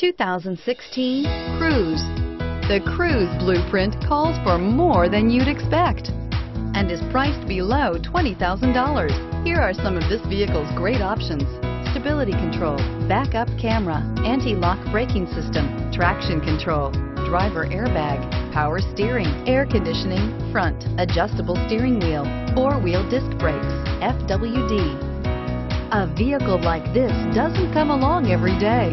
2016 Cruze. The Cruze blueprint calls for more than you'd expect and is priced below $20,000. Here are some of this vehicle's great options: stability control, backup camera, anti-lock braking system, traction control, driver airbag, power steering, air conditioning, front adjustable steering wheel, four-wheel disc brakes, FWD. A vehicle like this doesn't come along every day.